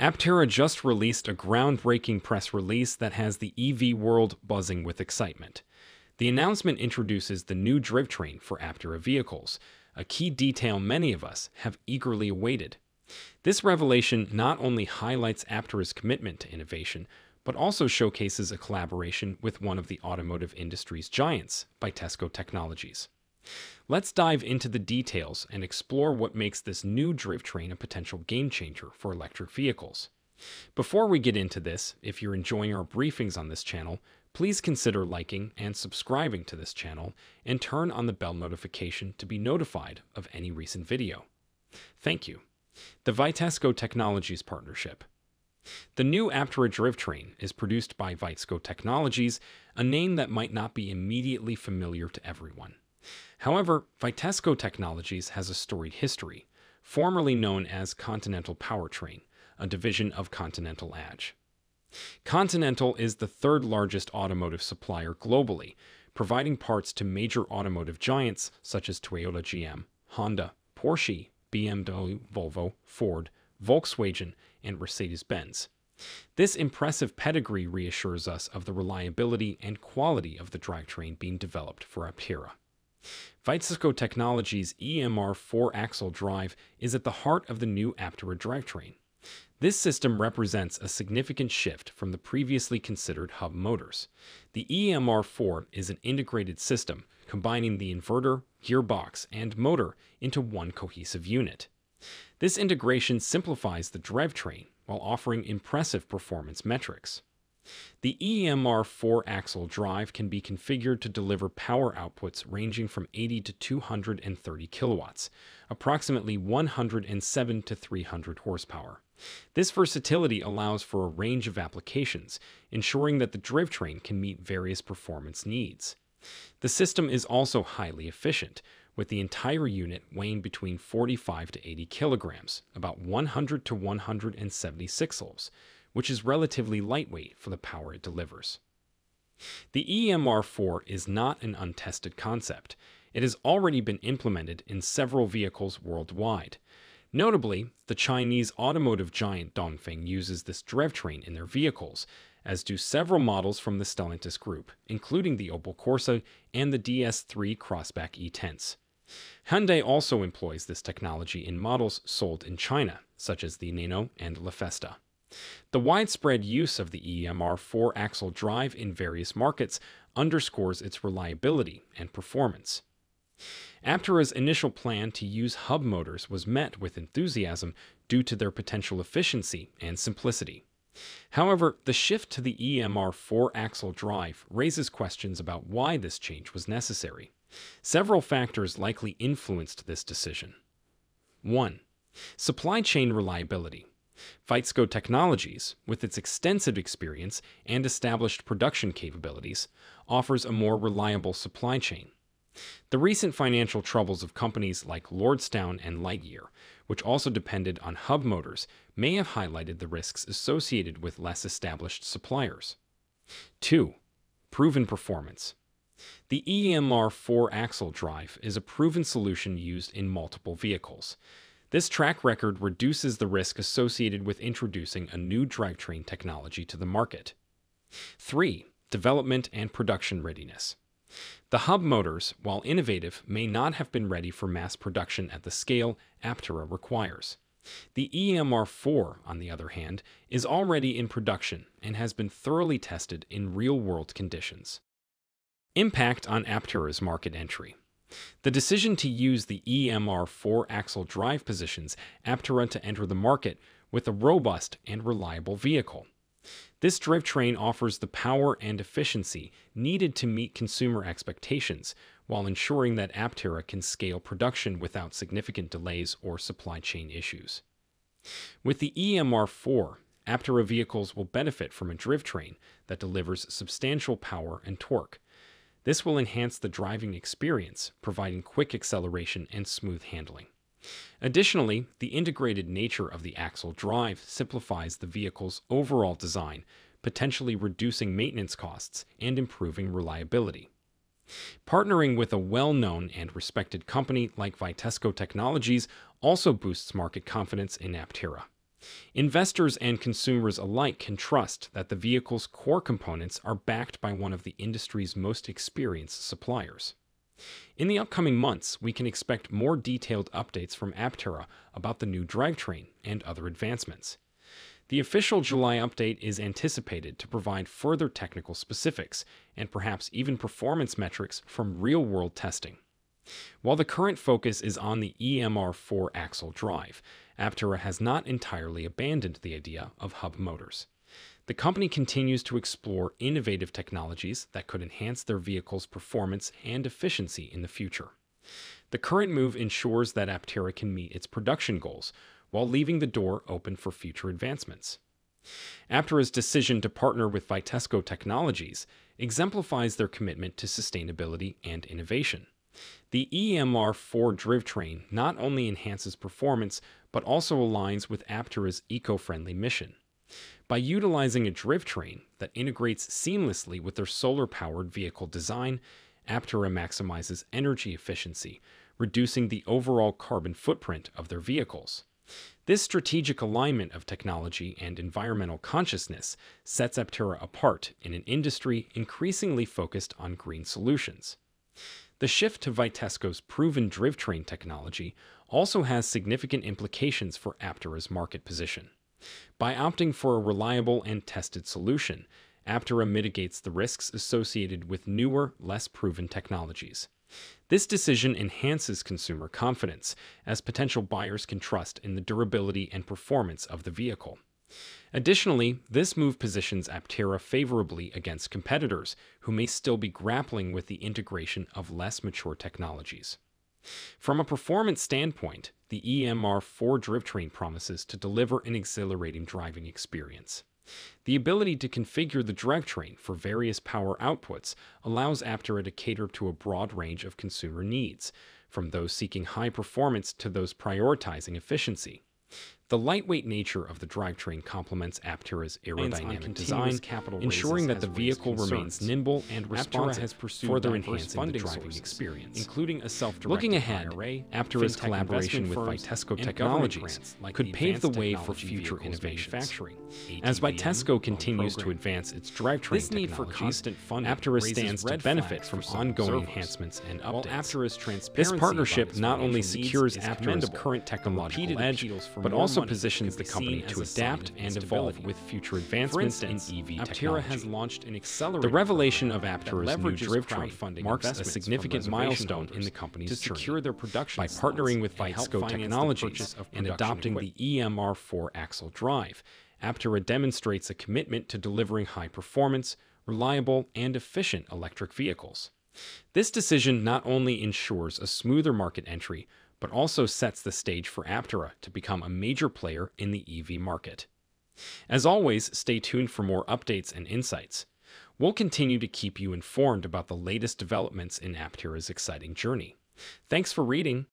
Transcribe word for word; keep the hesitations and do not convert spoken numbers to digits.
Aptera just released a groundbreaking press release that has the E V world buzzing with excitement. The announcement introduces the new drivetrain for Aptera vehicles, a key detail many of us have eagerly awaited. This revelation not only highlights Aptera's commitment to innovation, but also showcases a collaboration with one of the automotive industry's giants, Vitesco Technologies. Let's dive into the details and explore what makes this new drivetrain a potential game-changer for electric vehicles. Before we get into this, if you're enjoying our briefings on this channel, please consider liking and subscribing to this channel and turn on the bell notification to be notified of any recent video. Thank you. The Vitesco Technologies Partnership. The new Aptera drivetrain is produced by Vitesco Technologies, a name that might not be immediately familiar to everyone. However, Vitesco Technologies has a storied history, formerly known as Continental Powertrain, a division of Continental A G. Continental is the third largest automotive supplier globally, providing parts to major automotive giants such as Toyota, G M, Honda, Porsche, B M W, Volvo, Ford, Volkswagen, and Mercedes-Benz. This impressive pedigree reassures us of the reliability and quality of the drivetrain being developed for Aptera. Vitesco Technologies' E M R four axle drive is at the heart of the new Aptera drivetrain. This system represents a significant shift from the previously considered hub motors. The E M R four is an integrated system, combining the inverter, gearbox, and motor into one cohesive unit. This integration simplifies the drivetrain while offering impressive performance metrics. The E M R four axle drive can be configured to deliver power outputs ranging from eighty to two hundred thirty kilowatts, approximately one hundred seven to three hundred horsepower. This versatility allows for a range of applications, ensuring that the drivetrain can meet various performance needs. The system is also highly efficient, with the entire unit weighing between forty-five to eighty kilograms, about one hundred to one hundred seventy-six ounces, which is relatively lightweight for the power it delivers. The E M R four is not an untested concept. It has already been implemented in several vehicles worldwide. Notably, the Chinese automotive giant Dongfeng uses this drivetrain in their vehicles, as do several models from the Stellantis group, including the Opel Corsa-e and the D S three Crossback E-Tense. Hyundai also employs this technology in models sold in China, such as the Enino and LaFesta. The widespread use of the E M R four axle drive in various markets underscores its reliability and performance. Aptera's initial plan to use hub motors was met with enthusiasm due to their potential efficiency and simplicity. However, the shift to the E M R four axle drive raises questions about why this change was necessary. Several factors likely influenced this decision. one. Supply chain reliability. Vitesco Technologies, with its extensive experience and established production capabilities, offers a more reliable supply chain. The recent financial troubles of companies like Lordstown and Lightyear, which also depended on hub motors, may have highlighted the risks associated with less established suppliers. two. Proven performance. The E M R four axle drive is a proven solution used in multiple vehicles. This track record reduces the risk associated with introducing a new drivetrain technology to the market. three. Development and production readiness. The hub motors, while innovative, may not have been ready for mass production at the scale Aptera requires. The E M R four, on the other hand, is already in production and has been thoroughly tested in real-world conditions. Impact on Aptera's market entry. The decision to use the E M R four axle drive positions Aptera to enter the market with a robust and reliable vehicle. This drivetrain offers the power and efficiency needed to meet consumer expectations while ensuring that Aptera can scale production without significant delays or supply chain issues. With the E M R four, Aptera vehicles will benefit from a drivetrain that delivers substantial power and torque. This will enhance the driving experience, providing quick acceleration and smooth handling. Additionally, the integrated nature of the axle drive simplifies the vehicle's overall design, potentially reducing maintenance costs and improving reliability. Partnering with a well-known and respected company like Vitesco Technologies also boosts market confidence in Aptera. Investors and consumers alike can trust that the vehicle's core components are backed by one of the industry's most experienced suppliers. In the upcoming months, we can expect more detailed updates from Aptera about the new drivetrain and other advancements. The official July update is anticipated to provide further technical specifics and perhaps even performance metrics from real-world testing. While the current focus is on the E M R four axle drive, Aptera has not entirely abandoned the idea of hub motors. The company continues to explore innovative technologies that could enhance their vehicle's performance and efficiency in the future. The current move ensures that Aptera can meet its production goals, while leaving the door open for future advancements. Aptera's decision to partner with Vitesco Technologies exemplifies their commitment to sustainability and innovation. The E M R four drivetrain not only enhances performance, but also aligns with Aptera's eco-friendly mission. By utilizing a drivetrain that integrates seamlessly with their solar-powered vehicle design, Aptera maximizes energy efficiency, reducing the overall carbon footprint of their vehicles. This strategic alignment of technology and environmental consciousness sets Aptera apart in an industry increasingly focused on green solutions. The shift to Vitesco's proven drivetrain technology also has significant implications for Aptera's market position. By opting for a reliable and tested solution, Aptera mitigates the risks associated with newer, less proven technologies. This decision enhances consumer confidence, as potential buyers can trust in the durability and performance of the vehicle. Additionally, this move positions Aptera favorably against competitors who may still be grappling with the integration of less mature technologies. From a performance standpoint, the E M R four drivetrain promises to deliver an exhilarating driving experience. The ability to configure the drivetrain for various power outputs allows Aptera to cater to a broad range of consumer needs, from those seeking high performance to those prioritizing efficiency. The lightweight nature of the drivetrain complements Aptera's aerodynamic design, ensuring that the vehicle remains nimble and responsive, further enhancing the driving experience, including a self-directed I R A. Looking ahead, Aptera's collaboration with Vitesco Technologies could pave the way for future innovations. As Vitesco continues to advance its drivetrain technologies, Aptera stands to benefit from ongoing enhancements and updates. This partnership not only secures Aptera's current technological edge, but also positions the company to adapt and evolve with future advancements in E V technology. The revelation of Aptera's new drivetrain marks a significant milestone in the company's journey. By partnering with Vitesco Technologies and adopting the E M R four axle drive, Aptera demonstrates a commitment to delivering high-performance, reliable, and efficient electric vehicles. This decision not only ensures a smoother market entry, but also sets the stage for Aptera to become a major player in the E V market. As always, stay tuned for more updates and insights. We'll continue to keep you informed about the latest developments in Aptera's exciting journey. Thanks for reading,